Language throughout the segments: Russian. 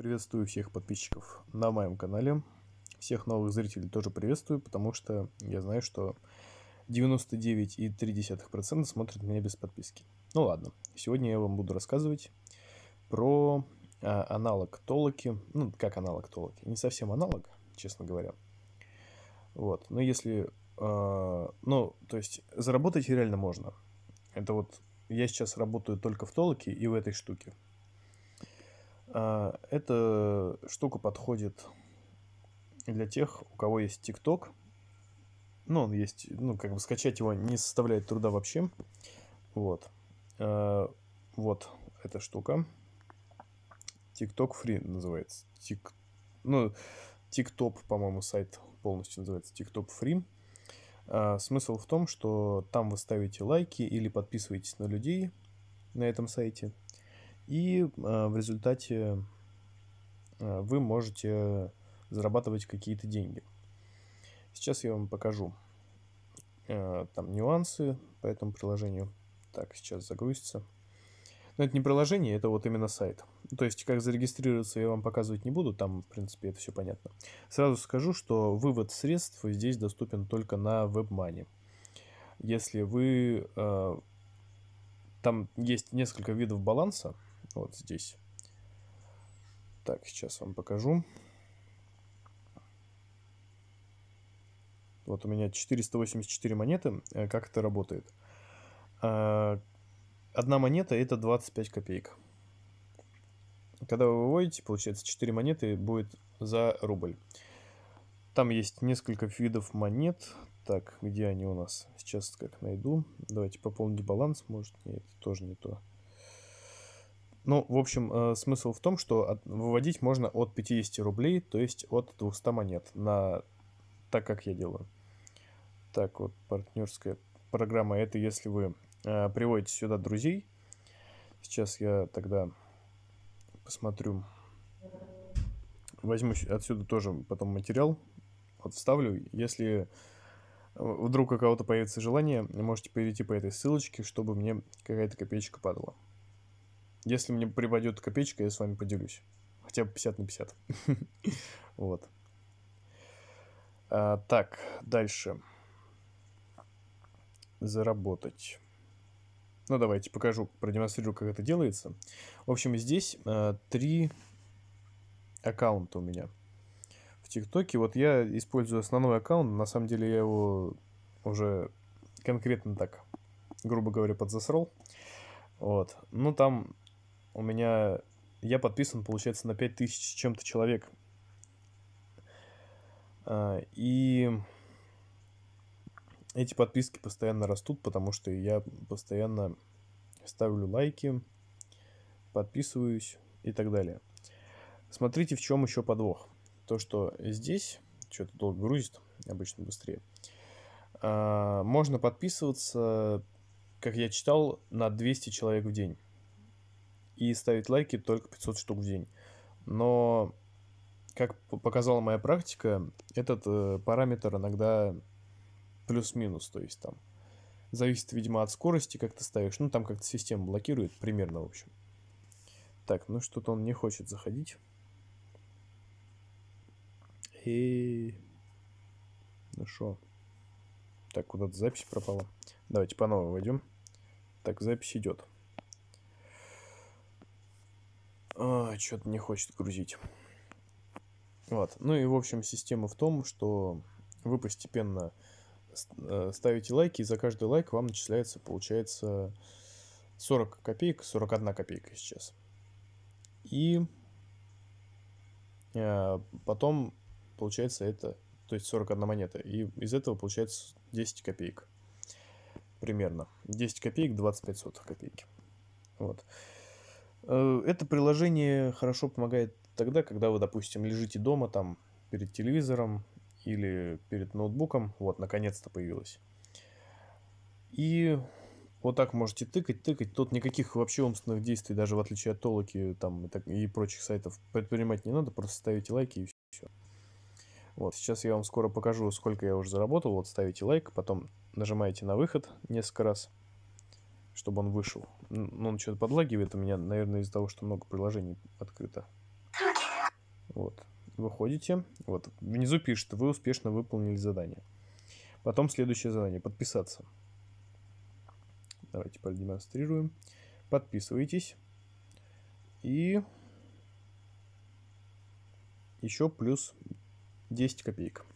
Приветствую всех подписчиков на моем канале. Всех новых зрителей тоже приветствую, потому что я знаю, что 99,3% смотрят меня без подписки. Ну ладно, сегодня я вам буду рассказывать про аналог Толоки. Ну, как аналог Толоки. Не совсем аналог, честно говоря. Вот, но если... то есть заработать реально можно. Это вот я сейчас работаю только в Толоке и в этой штуке. Эта штука подходит для тех, у кого есть TikTok. Ну, он есть, ну, как бы скачать его не составляет труда вообще. Вот. Вот эта штука. TikTok Free называется. TikTok, по-моему, сайт полностью называется TikTok Free. Смысл в том, что там вы ставите лайки или подписываетесь на людей на этом сайте. И в результате вы можете зарабатывать какие-то деньги. Сейчас я вам покажу там нюансы по этому приложению. Так, сейчас загрузится. Но это не приложение, это вот именно сайт. То есть, как зарегистрироваться, я вам показывать не буду. Там, в принципе, это все понятно. Сразу скажу, что вывод средств здесь доступен только на WebMoney. Если вы... Там есть несколько видов баланса. Вот здесь. Так, сейчас вам покажу. Вот у меня 484 монеты. Как это работает? Одна монета — это 25 копеек. Когда вы выводите, получается, 4 монеты будет за рубль. Там есть несколько видов монет. Так, где они у нас? Сейчас как найду. Давайте пополнить баланс. Может, нет, тоже не то. Ну, в общем, смысл в том, что выводить можно от 50 рублей, то есть от 200 монет. Так, как я делаю. Так, вот партнерская программа. Это если вы приводите сюда друзей. Сейчас я тогда посмотрю. Возьму отсюда тоже потом материал. Вот вставлю. Если вдруг у кого-то появится желание, можете перейти по этой ссылочке, чтобы мне какая-то копеечка падала. Если мне припадет копеечка, я с вами поделюсь. Хотя бы 50 на 50. Вот. Так, дальше. Заработать. Ну, давайте покажу, продемонстрирую, как это делается. В общем, здесь 3 аккаунта у меня в ТикТоке. Вот я использую основной аккаунт. На самом деле я его уже конкретно так, грубо говоря, подзасрал. Вот. Ну, там у меня... Я подписан, получается, на 5000 с чем-то человек. И эти подписки постоянно растут, потому что я постоянно ставлю лайки, подписываюсь и так далее. Смотрите, в чем еще подвох. То, что здесь... Что-то долго грузит, обычно быстрее. Можно подписываться... Как я читал, на 200 человек в день. И ставить лайки только 500 штук в день. Но, как показала моя практика, этот параметр иногда плюс-минус. То есть там зависит, видимо, от скорости, как ты ставишь. Ну, там как-то система блокирует примерно, в общем. Так, ну что-то он не хочет заходить. Ну шо. Так, куда-то запись пропала. Давайте по новой войдем. Так, запись идет. Что-то не хочет грузить. Вот. Ну и, в общем, система в том, что вы постепенно ставите лайки, и за каждый лайк вам начисляется, получается, 40 копеек, 41 копейка сейчас. И потом, получается, это... То есть 41 монета. И из этого получается 10 копеек. Примерно. 10 копеек, 25 сотых копейки. Вот. Это приложение хорошо помогает тогда, когда вы, допустим, лежите дома там перед телевизором или перед ноутбуком. Вот, наконец-то появилось. И вот так можете тыкать, тыкать. Тут никаких вообще умственных действий, даже в отличие от Толоки там, и прочих сайтов, предпринимать не надо. Просто ставите лайки и все. Вот, сейчас я вам скоро покажу, сколько я уже заработал. Вот, ставите лайк, потом нажимаете на выход несколько раз, чтобы он вышел. Ну, он что-то подлагивает у меня, наверное, из-за того, что много приложений открыто. выходите, вот, внизу пишет, вы успешно выполнили задание. Потом следующее задание, подписаться. Давайте продемонстрируем. Подписывайтесь. И еще плюс 10 копеек.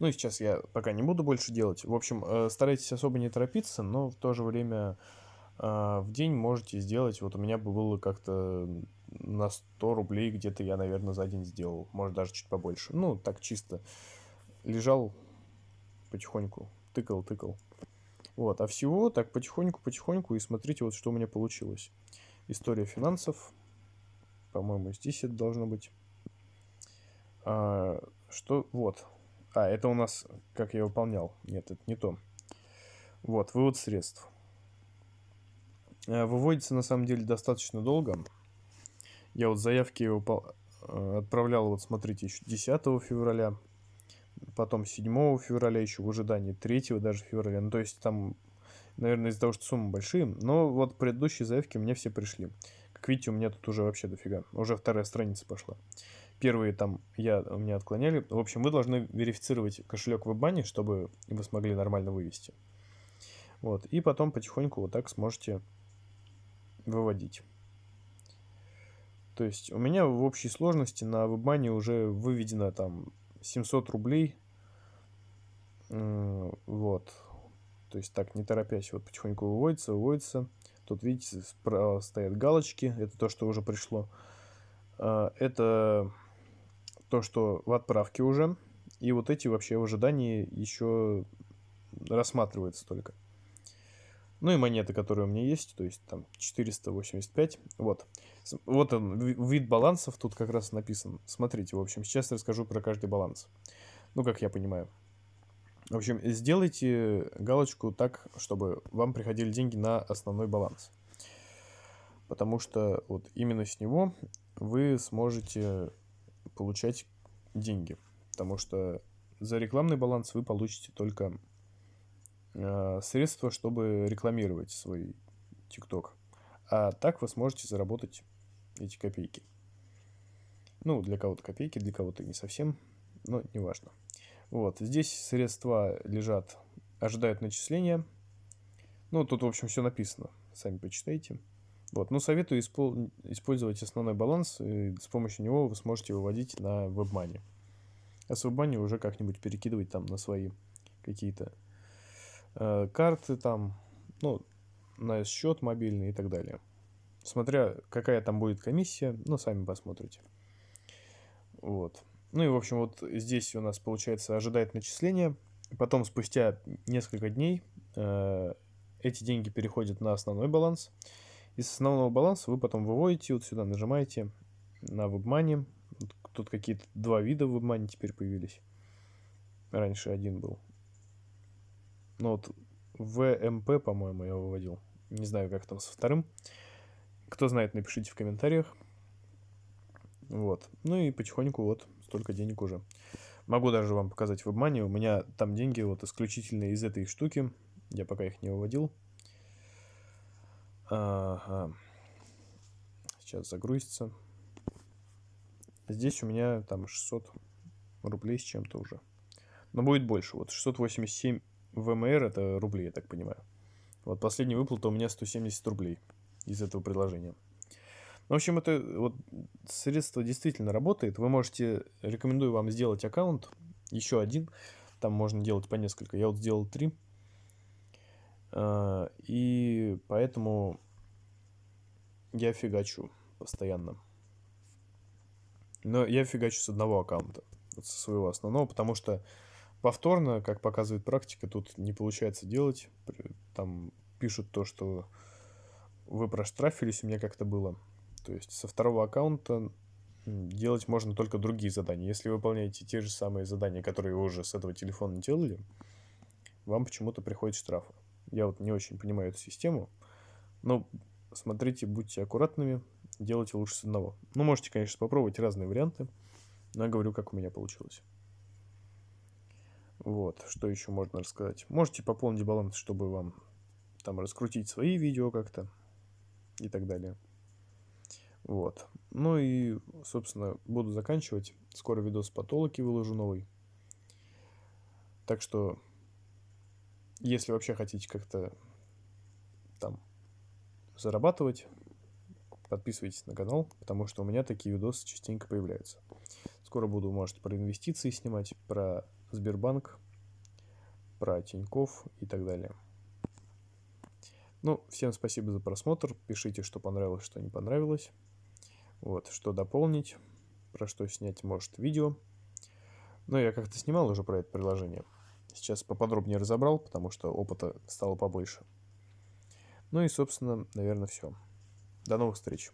Ну и сейчас я пока не буду больше делать. В общем, старайтесь особо не торопиться, но в то же время в день можете сделать. Вот у меня было как-то на 100 рублей где-то я, наверное, за день сделал. Может, даже чуть побольше. Ну, так чисто. Лежал потихоньку, тыкал. Вот, а всего так потихоньку. И смотрите, вот что у меня получилось. История финансов. По-моему, здесь это должно быть. Что, вот. А, это у нас, как я выполнял. Нет, это не то. Вот, вывод средств. Выводится, на самом деле, достаточно долго. Я вот заявки отправлял, вот смотрите, еще 10 февраля. Потом 7 февраля еще в ожидании 3 даже февраля. Ну, то есть там, наверное, из-за того, что суммы большие. Но вот предыдущие заявки мне все пришли. Как видите, у меня тут уже вообще дофига. Уже вторая страница пошла. Первые там у меня отклоняли. В общем, вы должны верифицировать кошелек WebMoney, чтобы вы смогли нормально вывести. Вот. И потом потихоньку вот так сможете выводить. То есть у меня в общей сложности на WebMoney уже выведено там 700 рублей. Вот. То есть так, не торопясь, вот потихоньку выводится. Тут, видите, справа стоят галочки. Это то, что уже пришло. Это то, что в отправке уже. И вот эти вообще в ожидании еще рассматриваются только. Ну и монеты, которые у меня есть. То есть там 485. Вот. Вот он, вид балансов тут как раз написан. Смотрите, в общем, сейчас расскажу про каждый баланс. Ну, как я понимаю. В общем, сделайте галочку так, чтобы вам приходили деньги на основной баланс. Потому что вот именно с него вы сможете получать деньги. Потому что за рекламный баланс вы получите только средства, чтобы рекламировать свой TikTok. А так вы сможете заработать эти копейки. Ну, для кого-то копейки, для кого-то не совсем, но неважно. Вот, здесь средства лежат, ожидают начисления. Ну, тут, в общем, все написано. Сами почитайте. Вот, ну, советую использовать основной баланс. И с помощью него вы сможете выводить на WebMoney. А с WebMoney уже как-нибудь перекидывать там на свои какие-то карты, там, ну, на счет мобильный и так далее. Смотря, какая там будет комиссия, ну, сами посмотрите. Вот. Ну и, в общем, вот здесь у нас, получается, ожидает начисление. Потом, спустя несколько дней, эти деньги переходят на основной баланс. Из основного баланса вы потом выводите, вот сюда нажимаете на WebMoney. Тут какие-то два вида WebMoney теперь появились. Раньше один был. Ну вот ВМП, по-моему, я выводил. Не знаю, как там со вторым. Кто знает, напишите в комментариях. Вот. Ну и потихоньку вот столько денег уже. Могу даже вам показать WebMoney. У меня там деньги вот исключительно из этой штуки. Я пока их не выводил. Ага. Сейчас загрузится. Здесь у меня там 600 рублей с чем-то уже. Но будет больше. Вот 687 ВМР, это рубли, я так понимаю. Вот последняя выплата у меня 170 рублей из этого предложения. В общем, это вот средство действительно работает. Вы можете, рекомендую вам сделать аккаунт, еще один. Там можно делать по несколько. Я вот сделал 3. И поэтому я фигачу постоянно. Но я фигачу с одного аккаунта, вот со своего основного, потому что повторно, как показывает практика, тут не получается делать. Там пишут то, что вы проштрафились, у меня как-то было. То есть со второго аккаунта делать можно только другие задания. Если вы выполняете те же самые задания, которые вы уже с этого телефона делали, вам почему-то приходят штрафы. Я вот не очень понимаю эту систему. Но смотрите, будьте аккуратными, делайте лучше с одного. Ну, можете, конечно, попробовать разные варианты. Но я говорю, как у меня получилось. Вот, что еще можно рассказать. Можете пополнить баланс, чтобы вам там раскрутить свои видео как-то и так далее. Вот. Ну и, собственно, буду заканчивать. Скоро видос по толоке выложу новый. Так что, если вообще хотите как-то там зарабатывать, подписывайтесь на канал, потому что у меня такие видосы частенько появляются. Скоро буду, может, про инвестиции снимать, про Сбербанк, про Тинькофф и так далее. Ну, всем спасибо за просмотр. Пишите, что понравилось, что не понравилось. Вот, что дополнить, про что снять, может, видео. Но я как-то снимал уже про это приложение. Сейчас поподробнее разобрал, потому что опыта стало побольше. Ну и, собственно, наверное, все. До новых встреч.